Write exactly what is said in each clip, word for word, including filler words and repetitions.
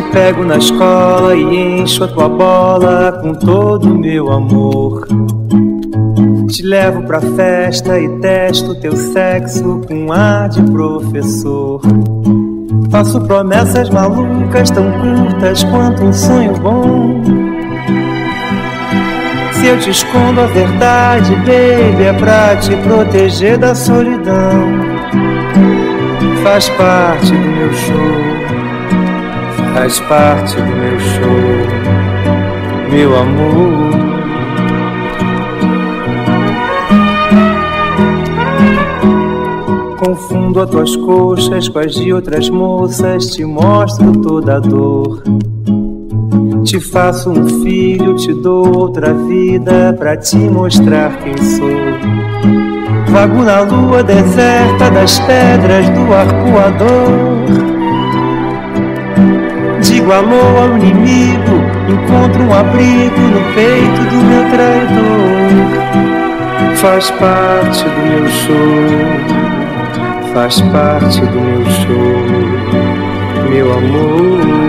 te pego na escola e encho a tua bola com todo o meu amor. Te levo pra festa e testo teu sexo com ar de professor. Faço promessas malucas tão curtas quanto um sonho bom. Se eu te escondo a verdade, baby, é pra te proteger da solidão. Faz parte do meu show, faz parte do meu show, meu amor. Confundo as tuas coxas com as de outras moças, te mostro toda a dor. Te faço um filho, te dou outra vida pra te mostrar quem sou. Vago na lua deserta das pedras do Arpoador. Digo alô ao inimigo, encontro um abrigo no peito do meu traidor. Faz parte do meu show, faz parte do meu show, meu amor.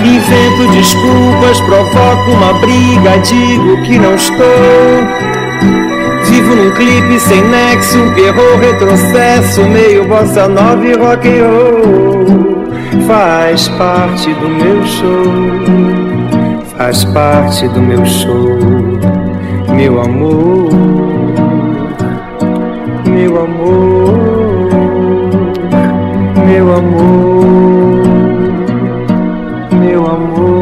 Invento desculpas, provoco uma briga, digo que não estou. Vivo num clipe sem nexo, errou retrocesso, meio bossa nova e rock and roll. Faz parte do meu show, faz parte do meu show, meu amor, meu amor, meu amor, meu amor.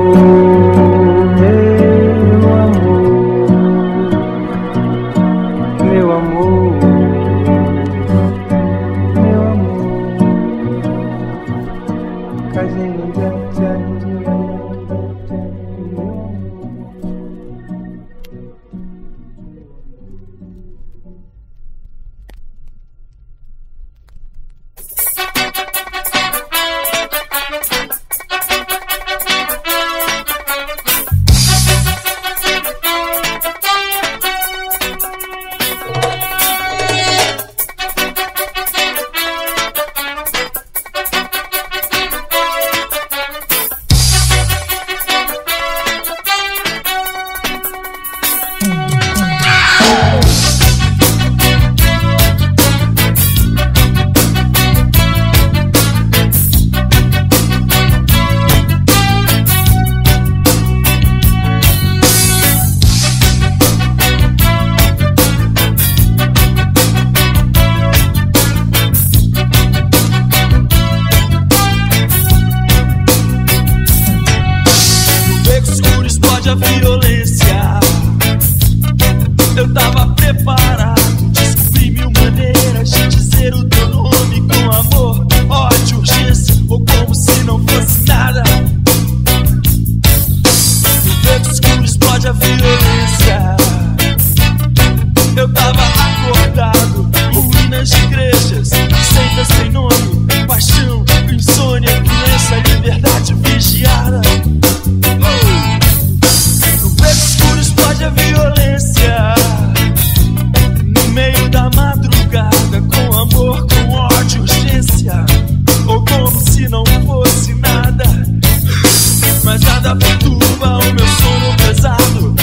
Nada perturba o meu sono pesado.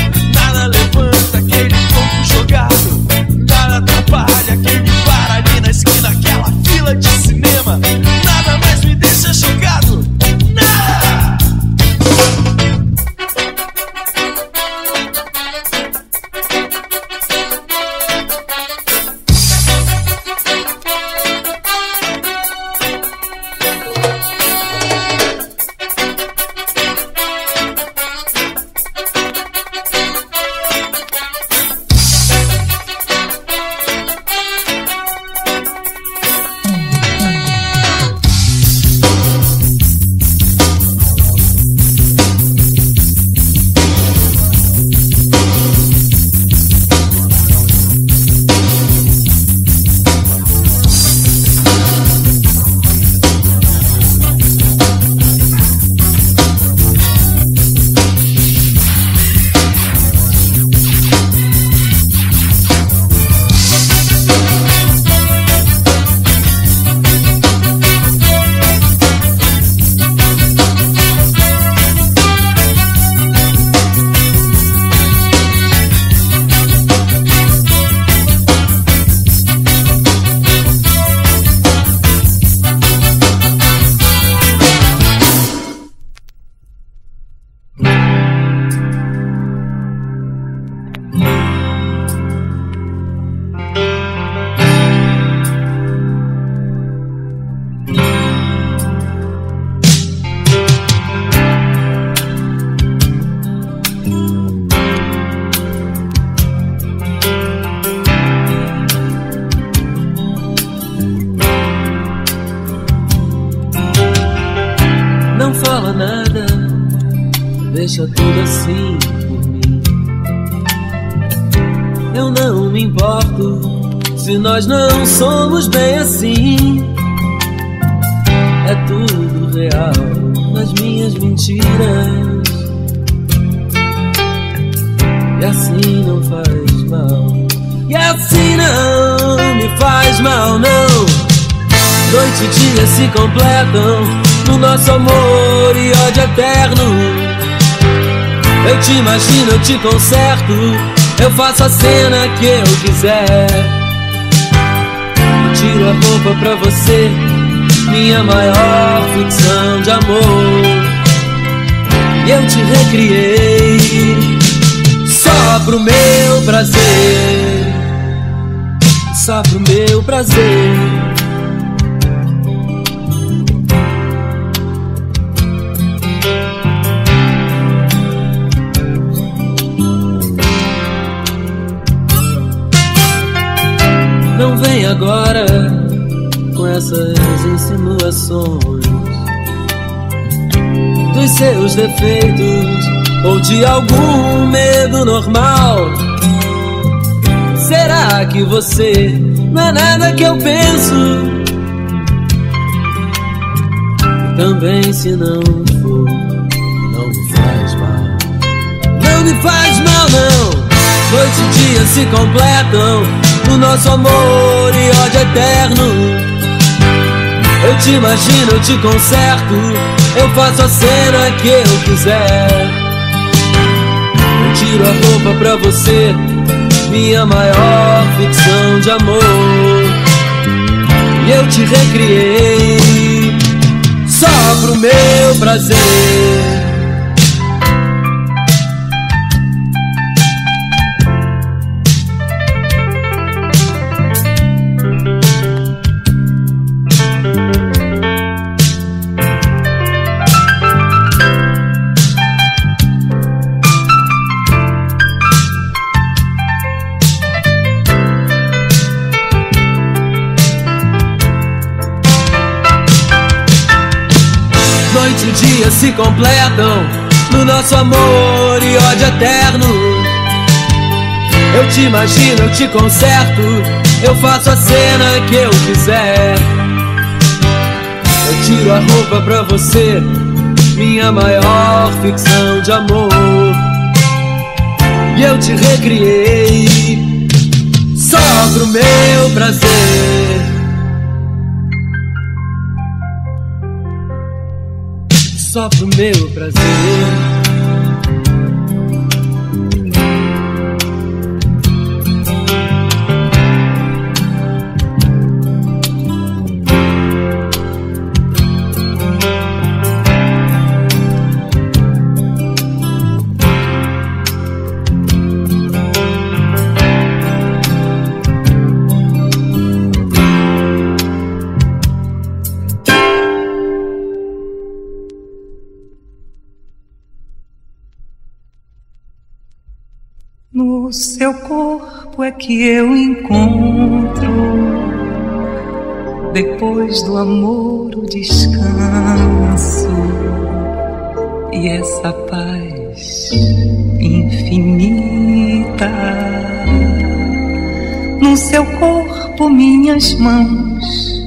fala nada, deixa tudo assim por mim. Eu não me importo se nós não somos bem assim. É tudo real nas minhas mentiras, e assim não faz mal, e assim não me faz mal, não. Noite e dia se completam no nosso amor e ódio eterno. Eu te imagino, eu te conserto, eu faço a cena que eu quiser. Eu tiro a roupa pra você, minha maior ficção de amor. E eu te recriei só pro meu prazer, só pro meu prazer. Não vem agora com essas insinuações dos seus defeitos ou de algum medo normal. Será que você não é nada que eu penso? E também se não for, não me faz mal, não me faz mal, não. Noite e dia se completam no nosso amor e ódio eterno. Eu te imagino, eu te conserto, eu faço a cena que eu quiser. Eu tiro a roupa pra você, minha maior ficção de amor. E eu te recriei só pro meu prazer. Noite e dia se completam no nosso amor e ódio eterno. Eu te imagino, eu te conserto, eu faço a cena que eu quiser. Eu tiro a roupa pra você, minha maior ficção de amor. E eu te recriei só pro meu prazer, só pro meu prazer. No seu corpo é que eu encontro, depois do amor, o descanso e essa paz infinita. No seu corpo minhas mãos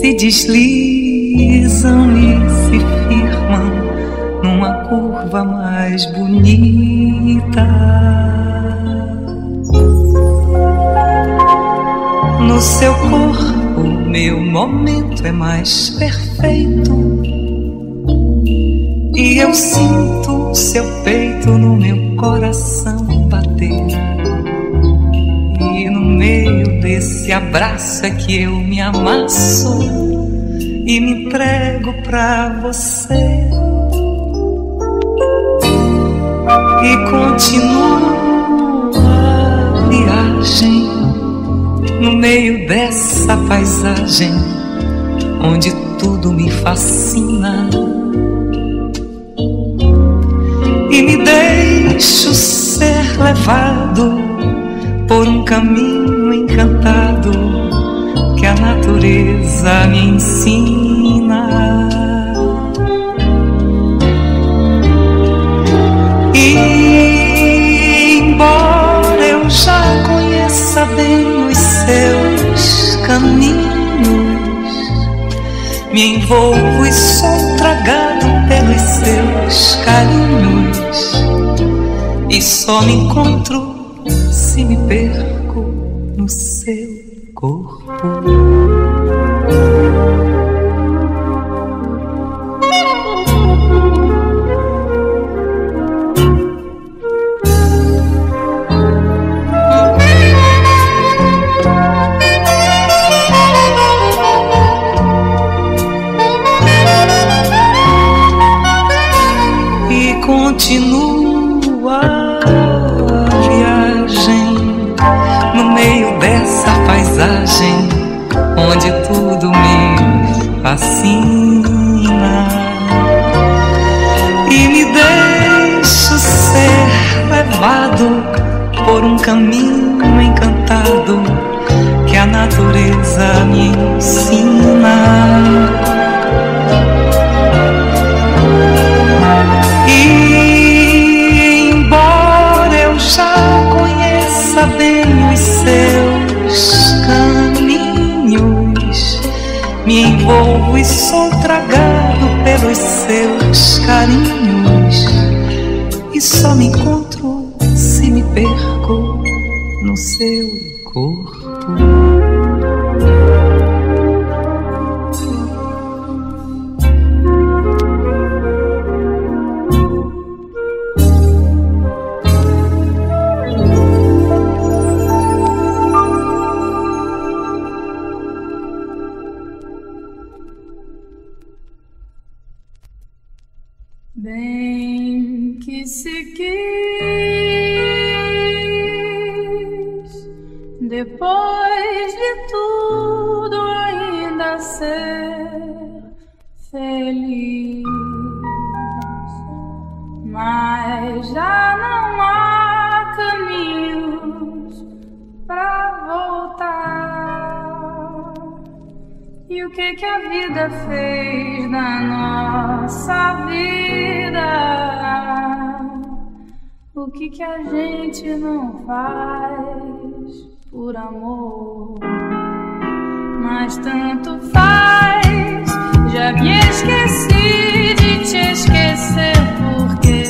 se deslizam e se firmam numa curva mais bonita. No seu corpo, meu momento é mais perfeito, e eu sinto o seu peito no meu coração bater. E no meio desse abraço é que eu me amasso e me entrego pra você, e continuo a viagem no meio dessa paisagem onde tudo me fascina, e me deixo ser levado por um caminho encantado que a natureza me ensina. conheça bem os seus caminhos. Me envolvo e sou tragado pelos seus carinhos, e só me encontro se me perco no seu corpo. Continua a viagem no meio dessa paisagem onde tudo me fascina, e me deixo ser levado por um caminho encantado que a natureza me ensina. Me envolvo e sou tragado pelos seus carinhos, e só me encontro se me perco no seu corpo. Bem que se quis, depois de tudo ainda ser feliz, mas já não há caminhos pra voltar. E o que que a vida fez da nossa vida? O que que a gente não faz por amor? Mas tanto faz, já me esqueci de te esquecer, porque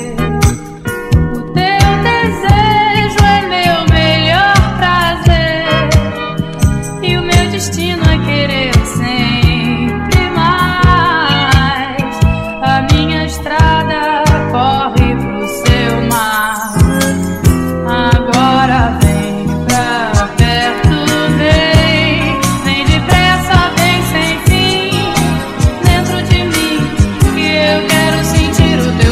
o teu desejo é meu melhor prazer, e o meu destino é querer sempre mais. A minha estrada corre sentir o teu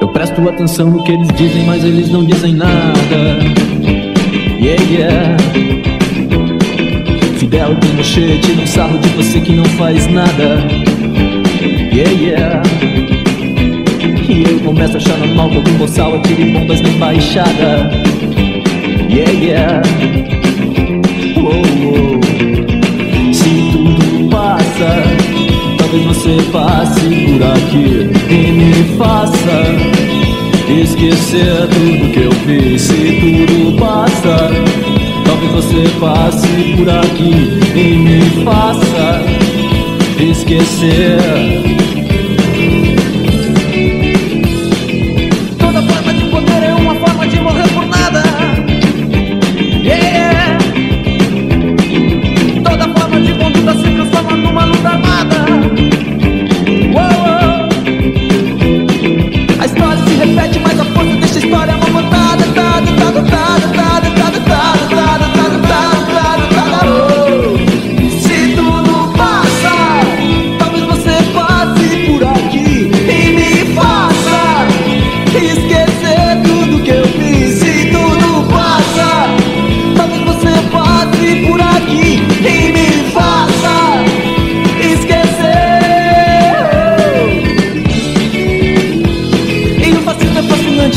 Eu presto atenção no que eles dizem, mas eles não dizem nada. Yeah, yeah. Fidel tem mochê, tira um sarro de você que não faz nada. Yeah, yeah. E eu começo a achar normal que algum boçal atire bombas na embaixada. Yeah, yeah. Oh, oh. Se tudo passa, talvez você passe por aqui e me faça esquecer tudo que eu fiz. Se tudo passa, talvez você passe por aqui e me faça esquecer.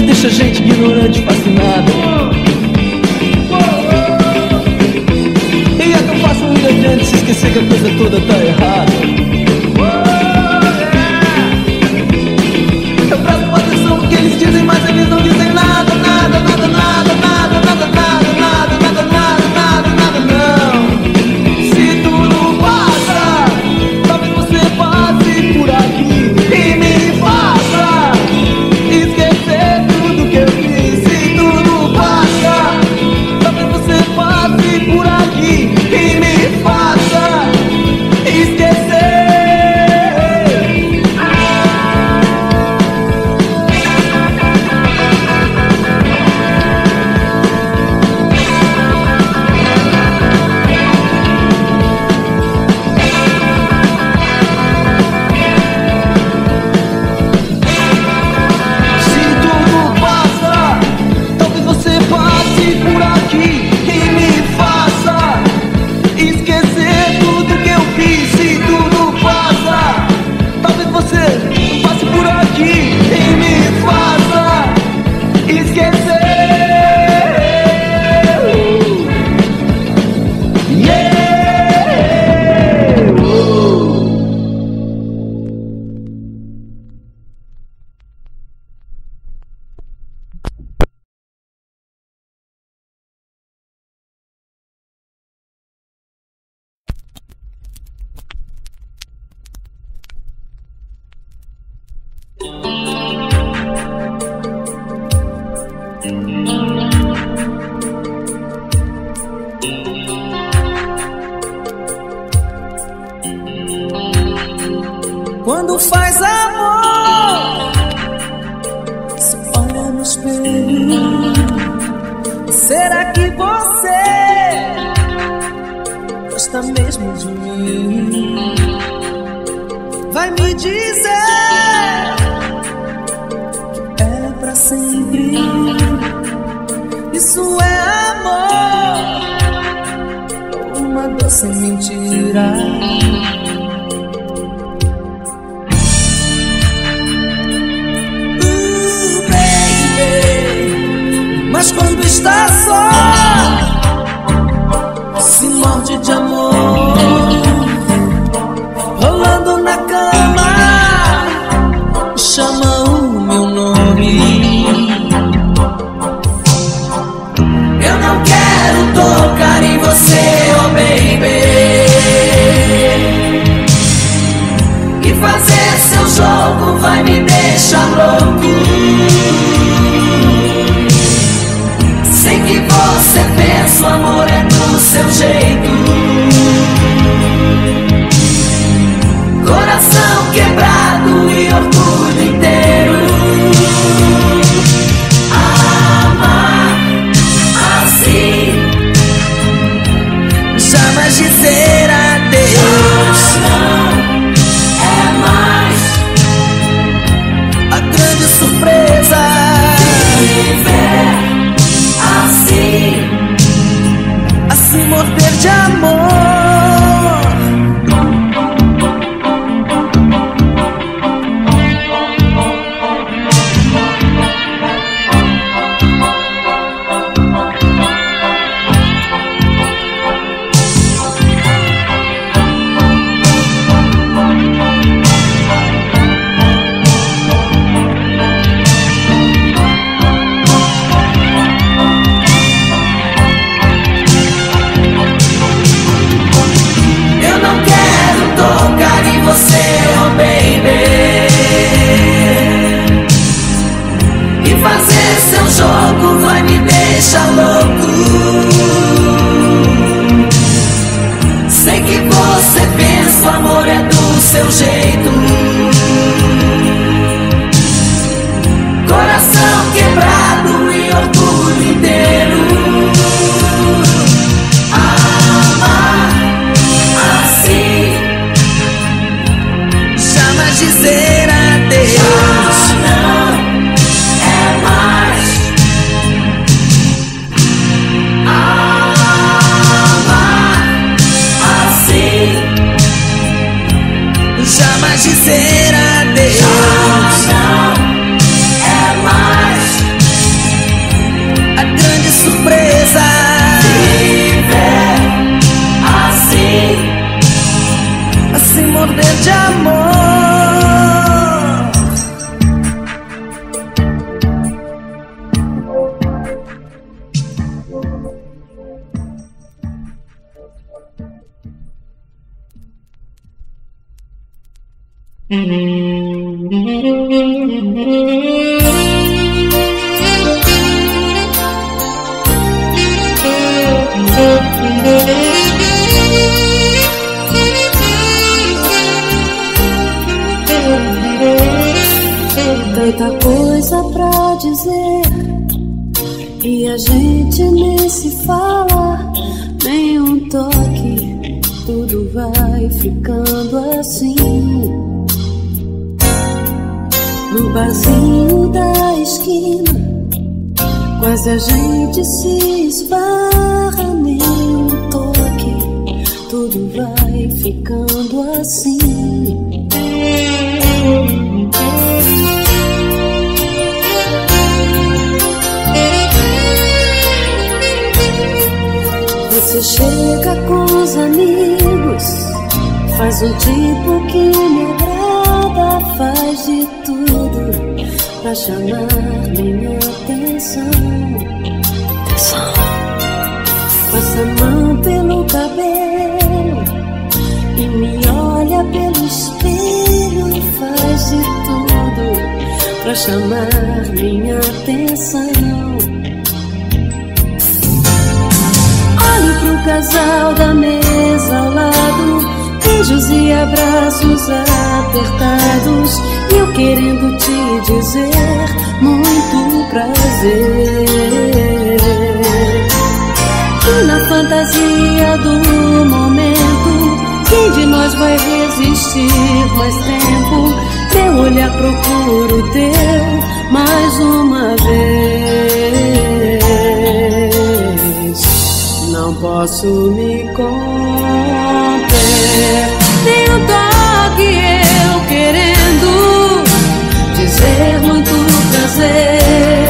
Deixa a gente ignorante, fascinada. E é tão fácil ir adiante se esquecer que a coisa toda tá errada. Eu presto atenção no que eles dizem, mas eles não dizem nada, nada, nada, nada, nada, nada, nada, nada, nada, nada, nada, nada, não. Se tudo passa, talvez você passe por aqui e me faça esquecer. Quando faz amor, se olha no espelho, será que você gosta mesmo de mim? Vai me dizer que é pra sempre. Isso é amor, uma doce mentira. Uh, baby, mas quando está só, se morde de amor. Rolando na cama, chama o meu nome. Eu não quero tocar em você, oh baby. chuva me deixa louco. Sei que você pensa, amor é do seu jeito. Coração quebrado e orgulho inteiro. Amar assim chama dizer adeus. Dizer adeus já não é mais a grande surpresa. Viver assim, assim morder de amor. Tanta coisa pra dizer e a gente nem se fala, nem um toque, tudo vai ficando assim. No barzinho da esquina, quase a gente se esbarra, nem um toque, tudo vai ficando assim. Você chega com os amigos, faz um tipo que me agrada, faz de tudo pra chamar minha atenção. Atenção. Passa a mão pelo cabelo e me olha pelo espelho, faz de tudo pra chamar minha atenção. Olho pro casal da mesa ao lado, beijos e abraços apertados, e eu querendo te dizer muito prazer. E na fantasia do momento, quem de nós vai resistir mais tempo? Meu olhar procura o teu mais uma vez. Não posso me contar. Nem um toque eu querendo dizer muito prazer,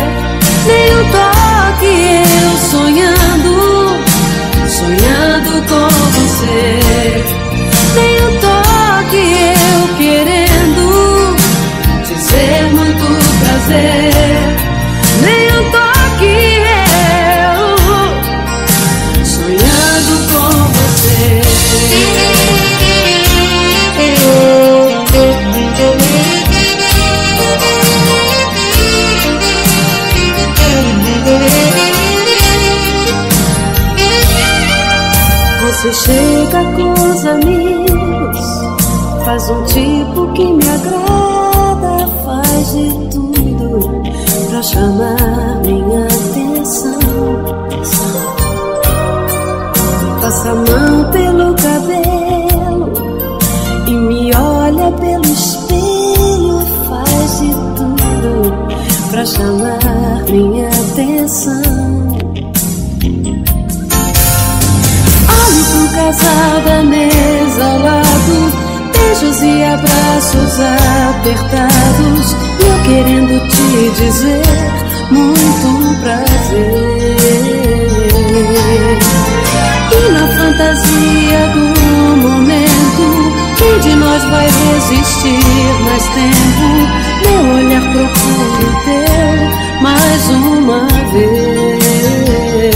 nem um toque eu sonhando, sonhando com você, nem um toque eu querendo dizer muito prazer, nem um toque eu sonhando com você. Você chega com os amigos, faz um tipo que me agrada, faz de tudo pra chamar minha atenção. Passa a mão pelo cabelo e me olha pelo espelho, faz de tudo pra chamar minha atenção. Casal da mesa ao lado, beijos e abraços apertados, e eu querendo te dizer muito prazer. E na fantasia do momento, quem de nós vai resistir mais tempo? Meu olhar procura o teu mais uma vez.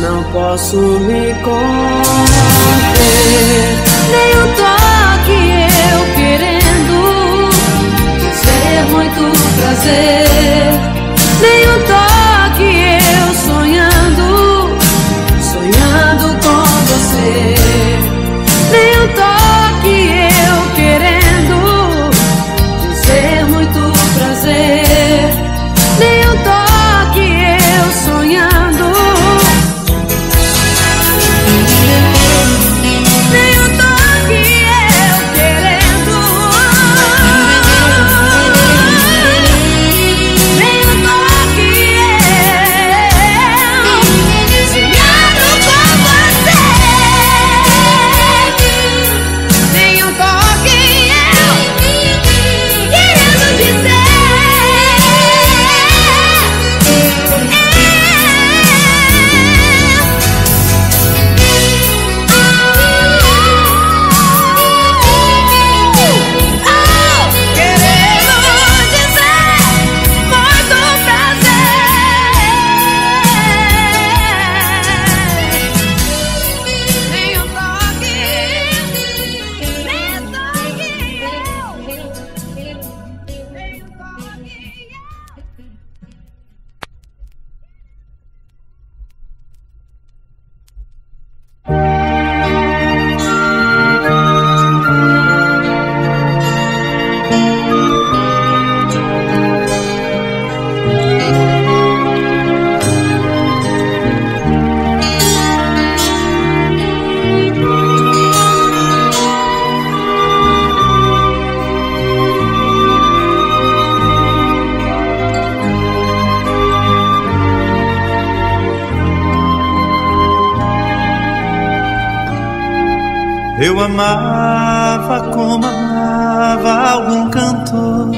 Não posso me conter, nem um toque eu querendo dizer muito prazer, Eu amava como amava algum cantor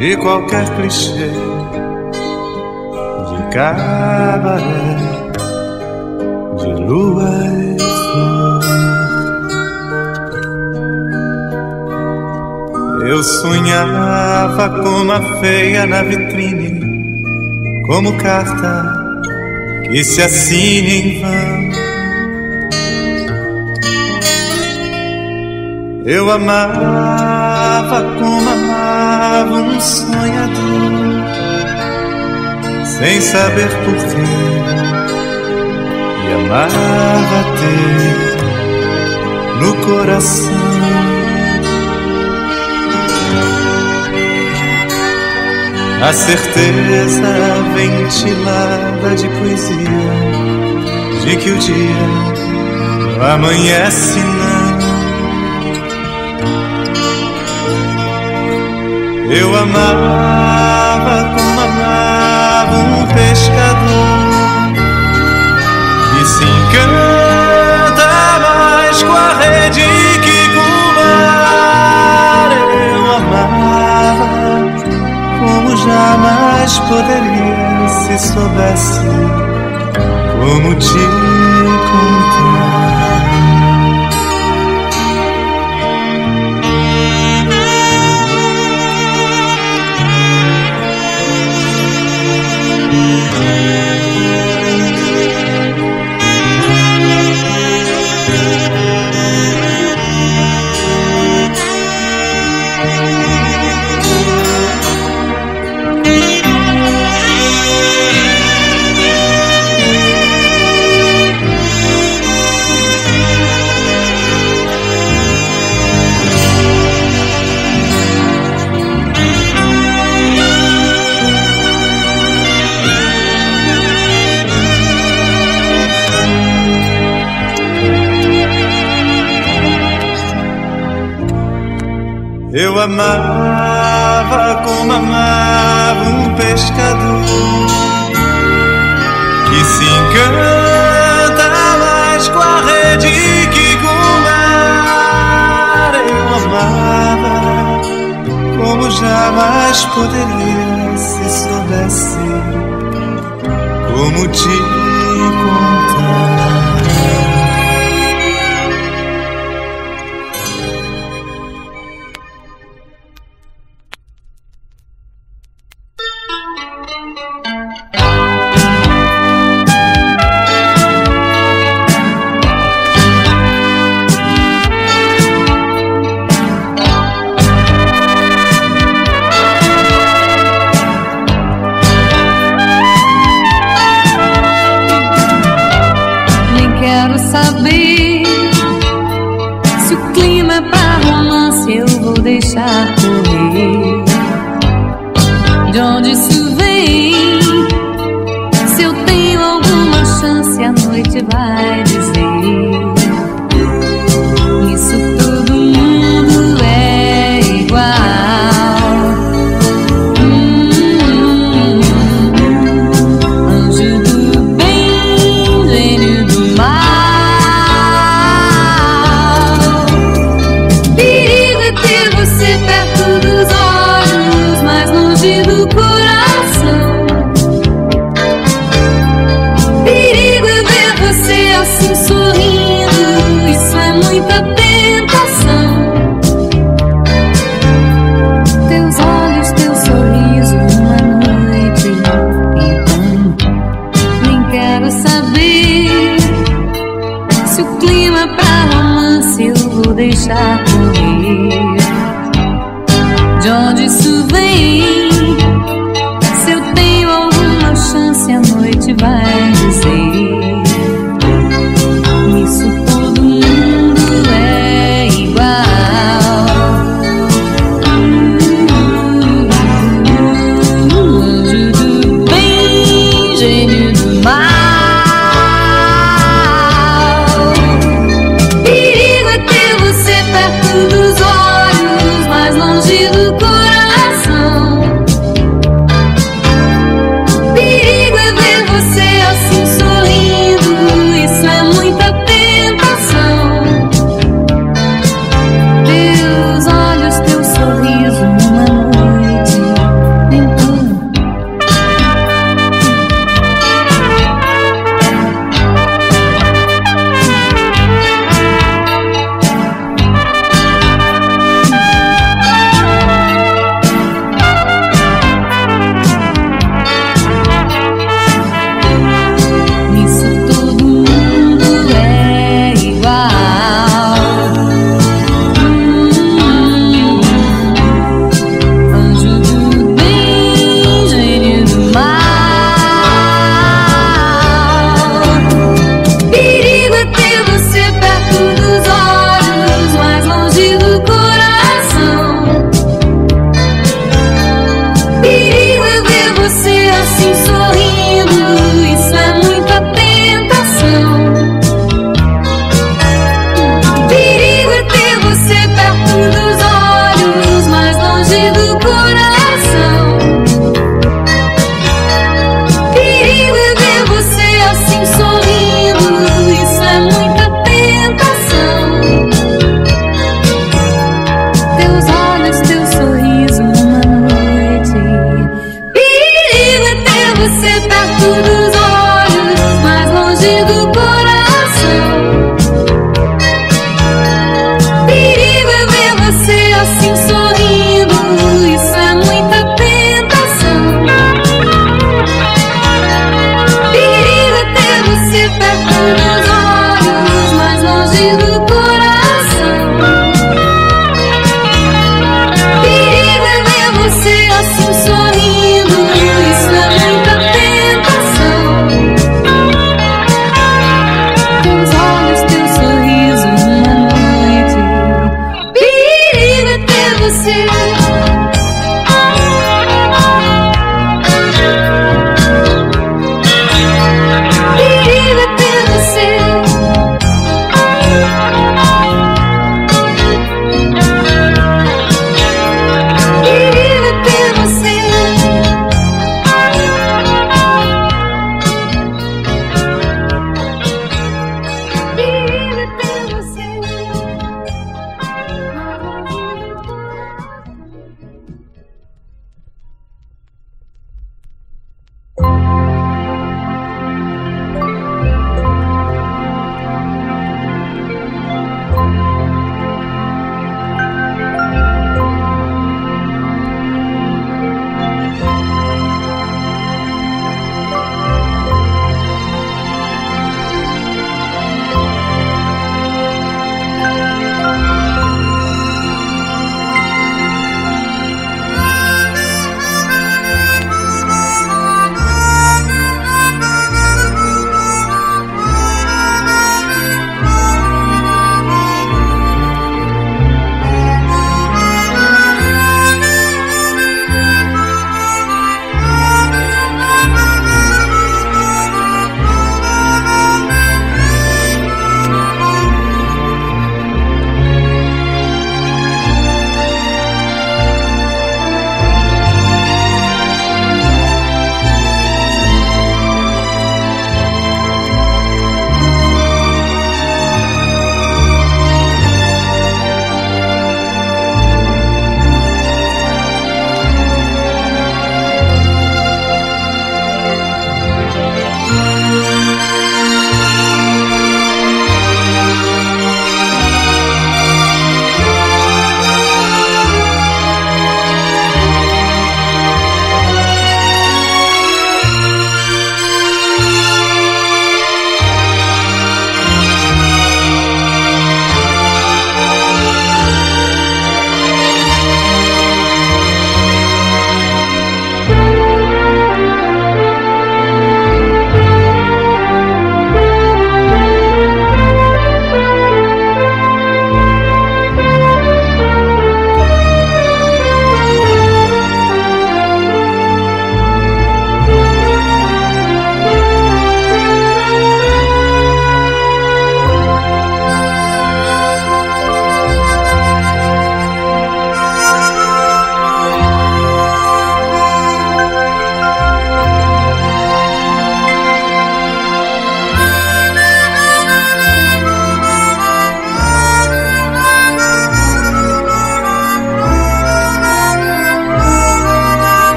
de qualquer clichê, de cabaré, de lua e flor. Eu sonhava como a feia na vitrine, como carta que se assina em vão. Eu amava como amava um sonhador, sem saber porquê, e amava ter no coração. A certeza ventilada de poesia, de que o dia amanhece não. Eu amava como amava um pescador que se encanta mais com a rede que com o mar. Eu amava como jamais poderia se soubesse como te encontrar. Eu amava como amava um pescador que se encanta mais com a rede que com o mar. Eu amava como jamais poderia se soubesse como te encontrar. Perigo é ver você assim sorrindo, isso é muita tentação.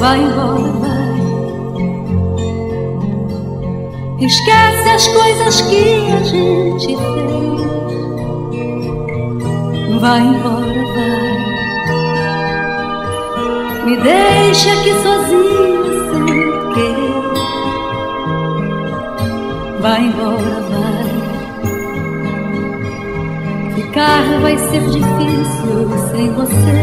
vai embora, vai. Esquece as coisas que a gente fez. Vai embora, vai. Me deixa aqui sozinha sem querer. Vai embora, vai. Ficar vai ser difícil sem você.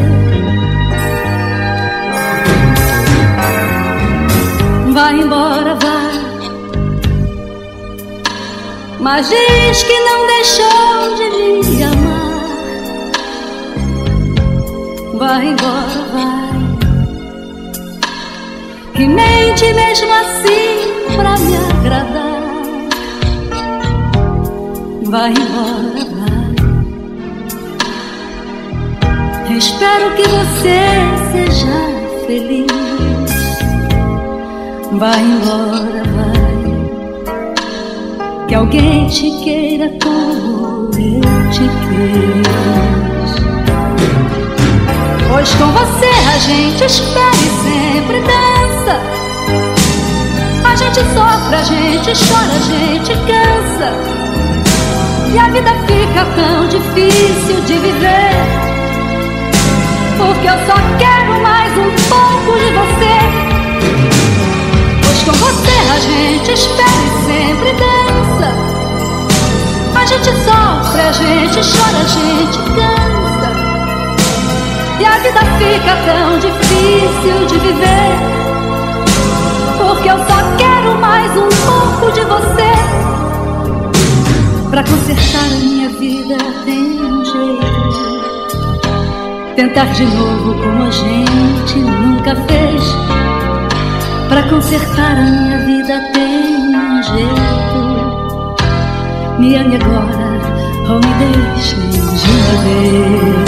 Vai embora, vai. Mas diz que não deixou de me amar. Vai embora, vai. Que mente mesmo assim pra me agradar. Vai embora, vai. Eu espero que você seja feliz. Vai embora, vai. Que alguém te queira como eu te quis. Pois com você a gente espera e sempre dança. A gente sofre, a gente chora, a gente cansa. E a vida fica tão difícil de viver. Porque eu só quero mais um pouco de você. Com você a gente espera e sempre dança. A gente sofre, a gente chora, a gente cansa. E a vida fica tão difícil de viver. Porque eu só quero mais um pouco de você. Pra consertar a minha vida tem um jeito. Tentar de novo como a gente nunca fez. Pra consertar a minha vida tem um jeito. Me ame agora ou me deixe de uma vez.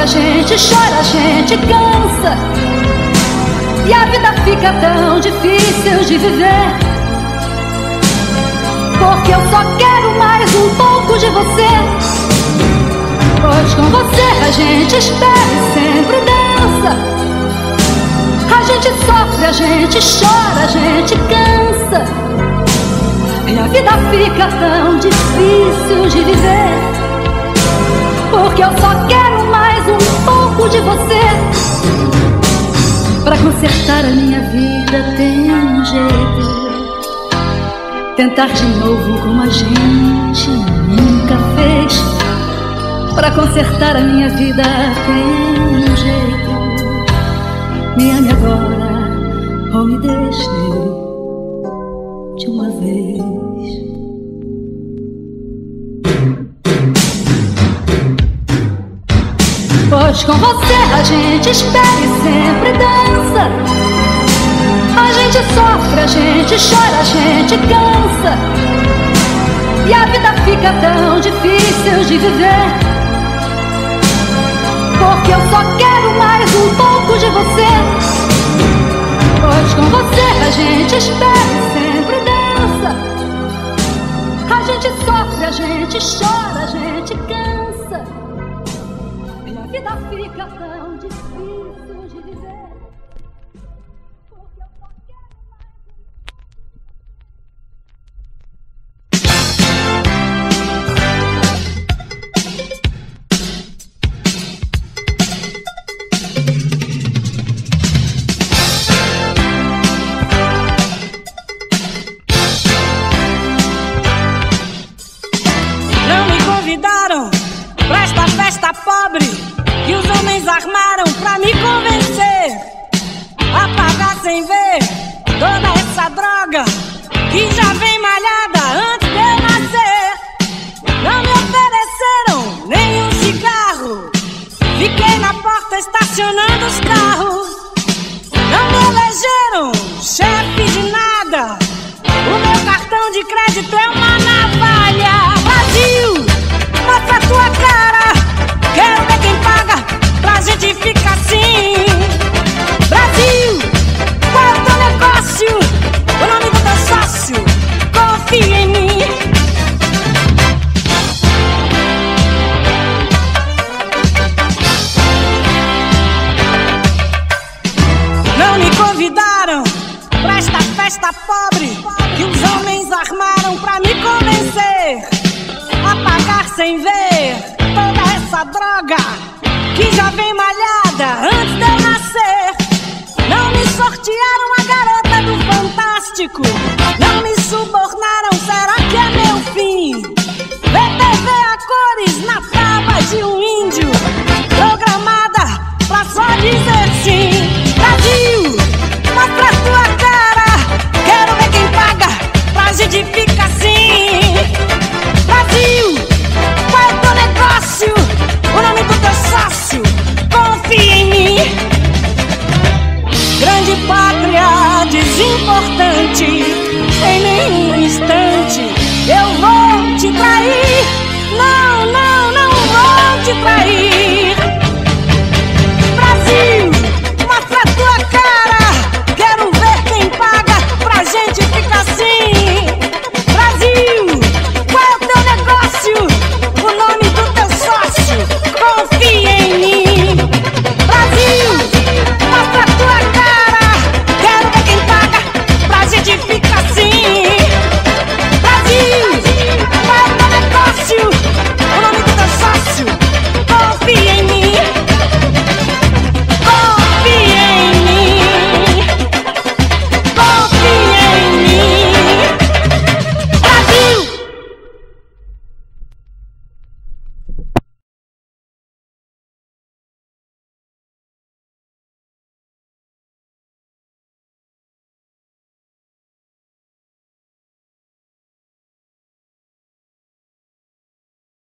A gente chora, a gente cansa. E a vida fica tão difícil de viver. Porque eu só quero mais um pouco de você. Pois com você a gente espera e sempre dança. A gente sofre, a gente chora, a gente cansa. E a vida fica tão difícil de viver. Porque eu só quero um pouco de você. Pra consertar a minha vida tem um jeito. Tentar de novo como a gente nunca fez. Pra consertar a minha vida tem um jeito. Me ame agora ou me deixe de uma vez. Pois com você a gente espera e sempre dança. A gente sofre, a gente chora, a gente cansa. E a vida fica tão difícil de viver. Porque eu só quero mais um pouco de você. Pois com você a gente espera e sempre dança. A gente sofre, a gente chora, a gente cansa. A vida fica tão difícil de viver. Porque eu só quero mais. Não me convidaram pra esta festa pobre. E os homens armaram pra me convencer a pagar sem ver toda essa droga que já vem malhada antes de eu nascer. Não me ofereceram nenhum cigarro. Fiquei na porta estacionando os carros. Não me elegeram chefe de nada. O meu cartão de crédito é uma navalha. Brasil, mostra a tua cara. Quero ver quem paga pra gente ficar. sem ver toda essa droga que já vem malhada antes de eu nascer. Não me sortearam a garota do Fantástico, não me subornaram, será?